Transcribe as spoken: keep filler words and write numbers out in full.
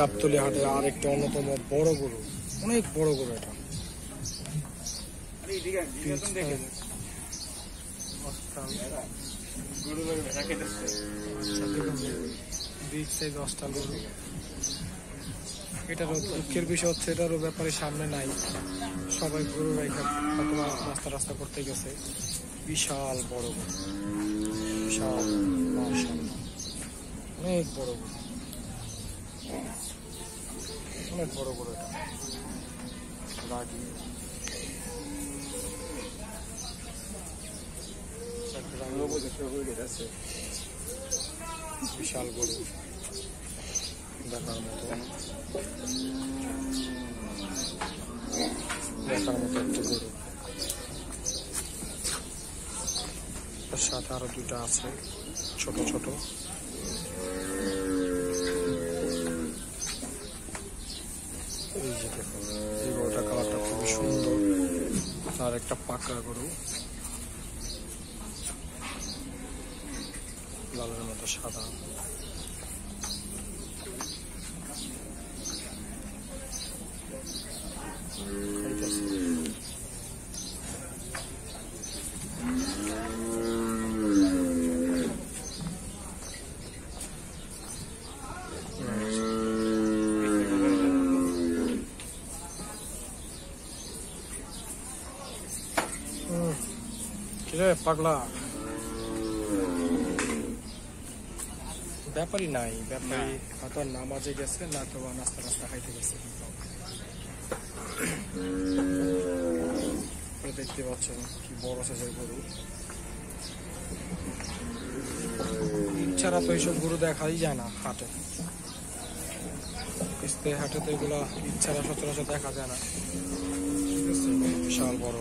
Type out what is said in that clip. গাবতলি হাটের আর একটা অন্যতম বড় গরু, অনেক বড় গরু এটা। এটারও দুঃখের বিষয় হচ্ছে এটারও ব্যাপারে সামনে নাই, সবাই গরু রেখা রাস্তা রাস্তা করতে গেছে। বিশাল বড় গরু, বিশাল অনেক বড় গরু, অনেক বড় গরু এটা। রাগি বিশাল গরু দেখার মতো, দেখার মতো একটা গরু। তার সাথে আরো দুটা আছে ছোট ছোট। এই যে দেখুন, এই গরুটার কালারটা খুবই সুন্দর, আর একটা পাকা গরু লালের মতো সাদা। পাগলা ব্যাপারই নাই, ব্যাপারই হয়তো নামাজে গেছে না তো নাস্তা রাস্তা খাইতে গেছে। দেখতে পাচ্ছেন কি বড় সাইজের গরু। ছাড়া তো এইসব গরু দেখাই যায় না হাটে, কিস্তে হাটে তো এগুলা ইচ্ছারা সচরাচর দেখা যায় না। বিশাল বড়।